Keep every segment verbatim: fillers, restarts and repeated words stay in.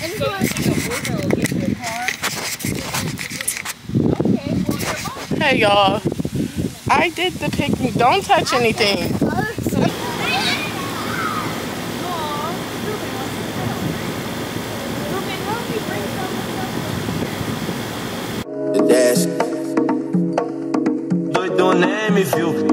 And so it's like a wardrobe in your car. Okay, well, your mom. Hey, y'all. I did the picnic. Don't touch anything.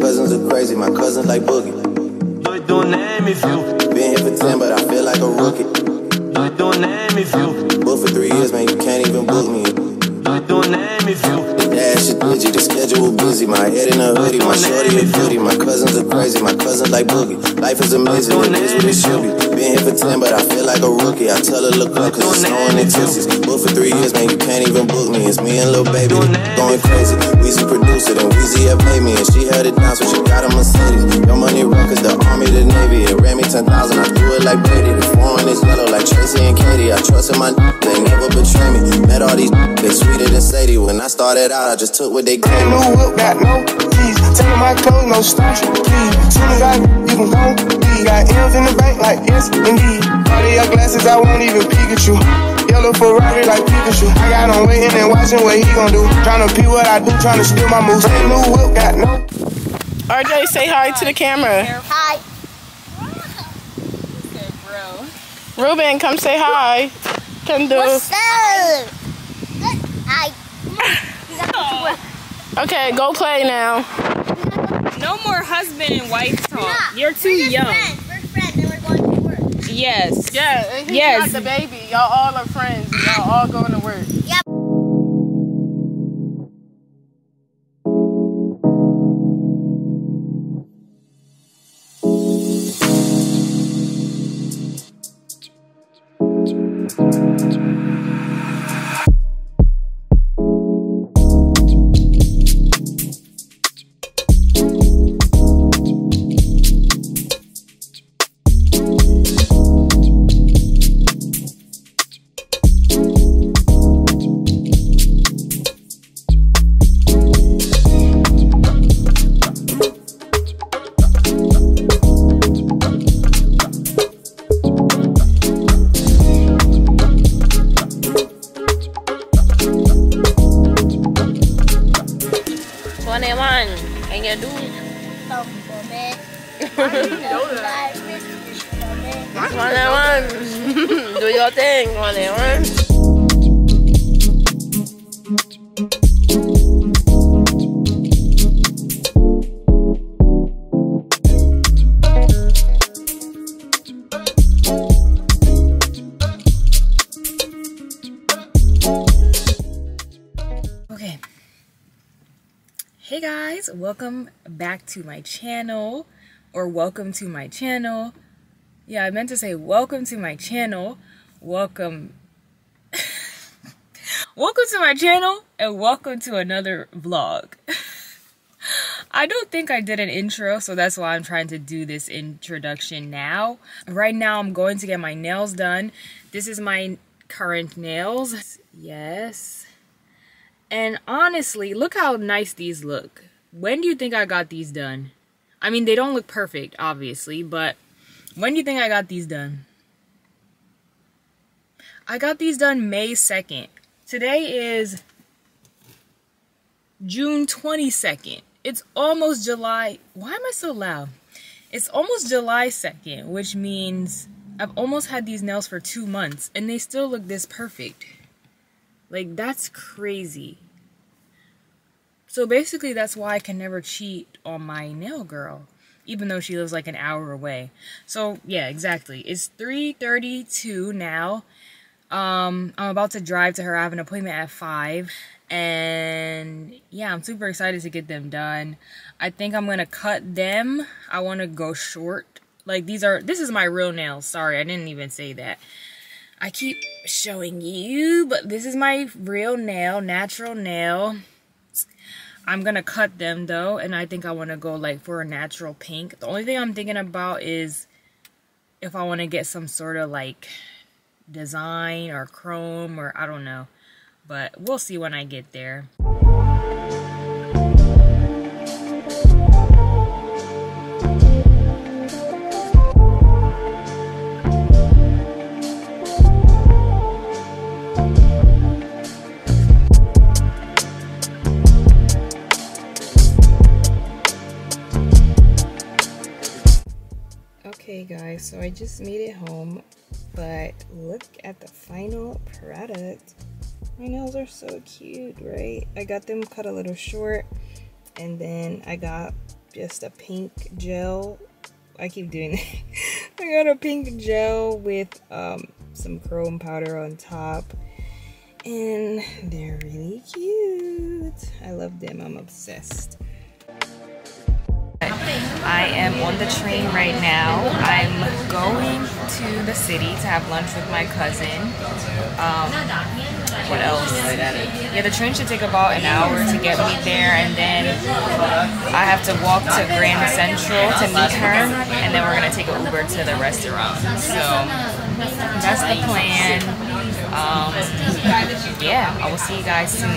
Cousins are crazy, my cousin like boogie. Don't name me few. Been here for ten, but I feel like a rookie. Don't name me few. Booked for three years, man, you can't even book me. Don't name me few. The dash is busy, the schedule busy. My head in a hoodie, my shorty a booty. My cousins are crazy, my cousin like boogie. Life is amazing, it is what it should be. Been here for ten, but I feel like a rookie. I tell her look up, cause it's snowing in Texas. Booked for three years, man, you can't even book me. It's me and Lil Baby going crazy. Weezy produced it and Weezy had paid me, and she held it down, so she got a Mercedes. Your money records, the army, the navy. It ran me ten thousand, I threw it like Brady. The foreign is yellow like Tracy and Katie. I trusted my they never betray me. Met all these they sweeter than Sadie. When I started out, I just took what they gave me. New whip got no keys, taking my clothes, no stash keys. Soon as I you can go leave. Got M's in the bank like yes indeed. All of your glasses, I won't even Pikachu. Yellow Ferrari like Pikachu. I got on waiting and watching what he gon' do. Tryna pee what I do, tryna steal my moves. Ain't no whip got no. R J, say hi, hi to the camera. Hi. Okay, bro. Ruben, come say hi. Come do. What's up? Hi. Oh. Okay, go play now. No more husband and wife talk. No, you're too we're young. Friends. We're friends and we're going to work. Yes. Yeah, and he's yes. not the baby. Y'all all are friends. Y'all all going to work. Yep. Hey guys, welcome back to my channel, or welcome to my channel. Yeah, I meant to say welcome to my channel. Welcome. Welcome to my channel and welcome to another vlog. I don't think I did an intro, so that's why I'm trying to do this introduction now. Right now I'm going to get my nails done. This is my current nails. Yes. And honestly, look how nice these look. When do you think I got these done? I mean, they don't look perfect, obviously, but when do you think I got these done? I got these done May second. Today is June twenty-second. It's almost July. Why am I so loud? It's almost July second, which means I've almost had these nails for two months, and they still look this perfect. Like, that's crazy. So basically, that's why I can never cheat on my nail girl, even though she lives like an hour away. So yeah, exactly. It's three thirty-two now. Um, I'm about to drive to her. I have an appointment at five. And yeah, I'm super excited to get them done. I think I'm going to cut them. I want to go short. Like, these are, this is my real nails. Sorry, I didn't even say that. I keep showing you, but this is my real nail, natural nail. I'm gonna cut them though, and I think I want to go like for a natural pink. The only thing I'm thinking about is if I want to get some sort of like design or chrome, or I don't know, but we'll see when I get there. guys, so I just made it home, but look at the final product. My nails are so cute, right? I got them cut a little short, and then I got just a pink gel. I keep doing that. I got a pink gel with um, some chrome powder on top, and they're really cute. I love them. I'm obsessed. I am on the train right now. I'm going to the city to have lunch with my cousin. Um, what else? Yeah, the train should take about an hour to get me there, and then I have to walk to Grand Central to meet her, and then we're gonna take an Uber to the restaurant. So that's the plan. Um, yeah, I will see you guys soon.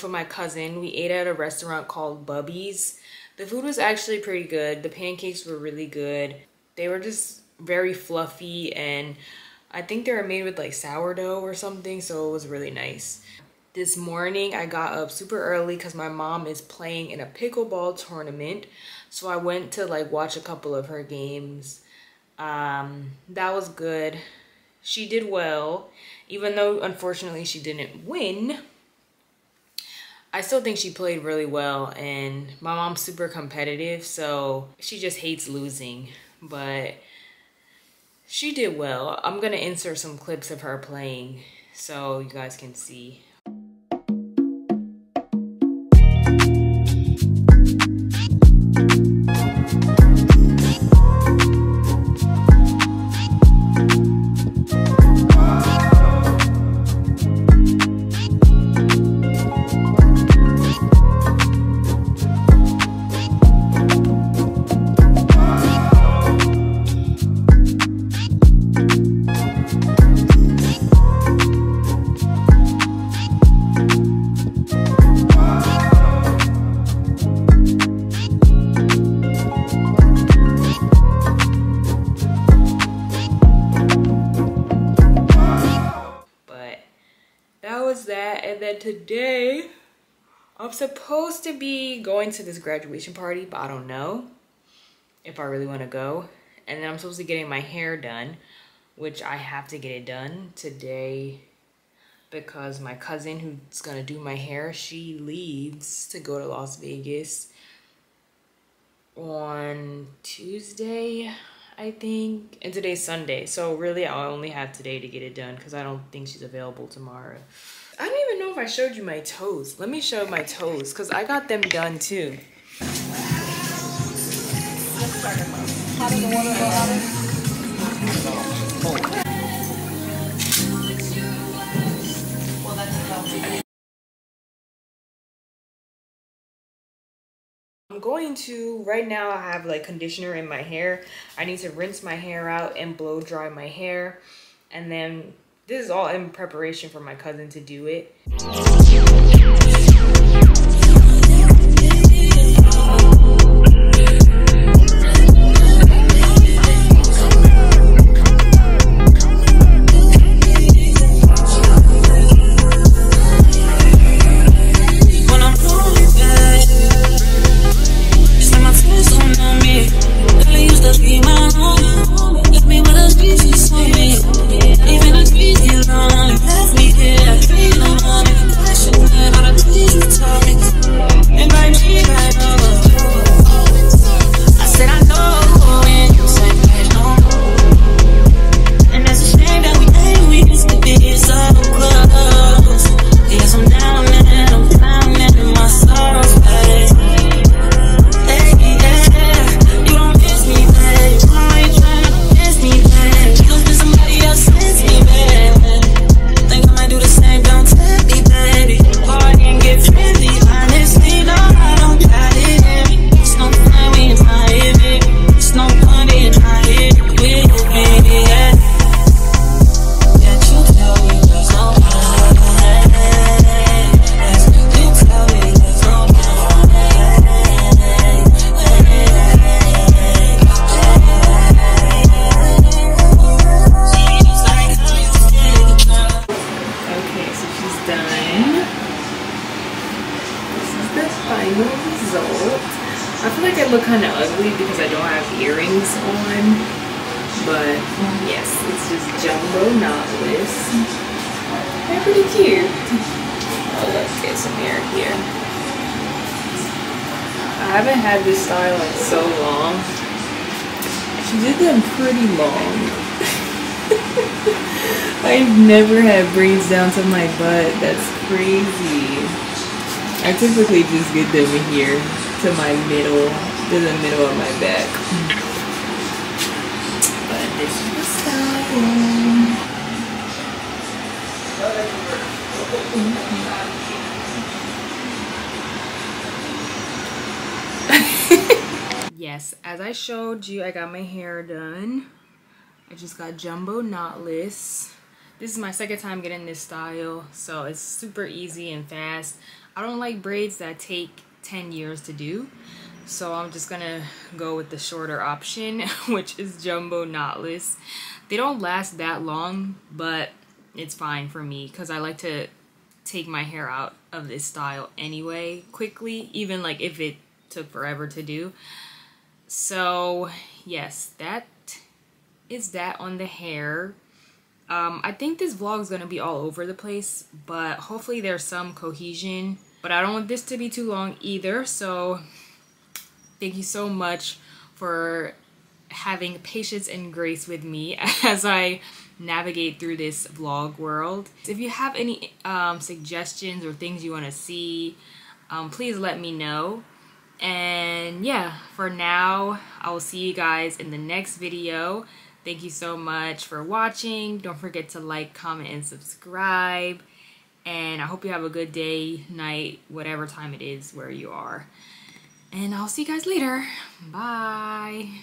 With my cousin, we ate at a restaurant called Bubby's. The food was actually pretty good. The pancakes were really good. They were just very fluffy, and I think they were made with like sourdough or something, so it was really nice. This morning I got up super early because my mom is playing in a pickleball tournament, so I went to like watch a couple of her games. Um that was good. She did well, even though unfortunately she didn't win. I still think she played really well, and my mom's super competitive, so she just hates losing, but she did well. I'm gonna insert some clips of her playing so you guys can see. Today I'm supposed to be going to this graduation party, but I don't know if I really want to go, and then I'm supposed to be getting my hair done, which I have to get it done today because my cousin who's gonna do my hair, she leaves to go to Las Vegas on Tuesday, I think, and today's Sunday, so really I only have today to get it done because I don't think she's available tomorrow. I don't even know if I showed you my toes. Let me show my toes, because I got them done too. How does the water go out of it? Well, that's healthy. I'm going to, right now I have like conditioner in my hair. I need to rinse my hair out and blow dry my hair, and then this is all in preparation for my cousin to do it. Let me done. This is the final result. I feel like I look kind of ugly because I don't have earrings on, but yes, it's just jumbo knotless. They're pretty cute. Oh, let's get some air here. I haven't had this style in so long. She did them pretty long. I've never had braids down to my butt. That's crazy. I typically just get them here to my middle, to the middle of my back. But this is the style. Yes, as I showed you, I got my hair done. I just got jumbo knotless. This is my second time getting this style, so it's super easy and fast. I don't like braids that take ten years to do, so I'm just gonna go with the shorter option, which is jumbo knotless. They don't last that long, but it's fine for me because I like to take my hair out of this style anyway quickly, even like if it took forever to do. So yes, that is that on the hair. um I think this vlog is going to be all over the place, but hopefully there's some cohesion. But I don't want this to be too long either, so thank you so much for having patience and grace with me as I navigate through this vlog world. If you have any um suggestions or things you want to see, um please let me know. And yeah, for now, I will see you guys in the next video. Thank you so much for watching. Don't forget to like, comment, and subscribe. And I hope you have a good day, night, whatever time it is where you are. And I'll see you guys later. Bye.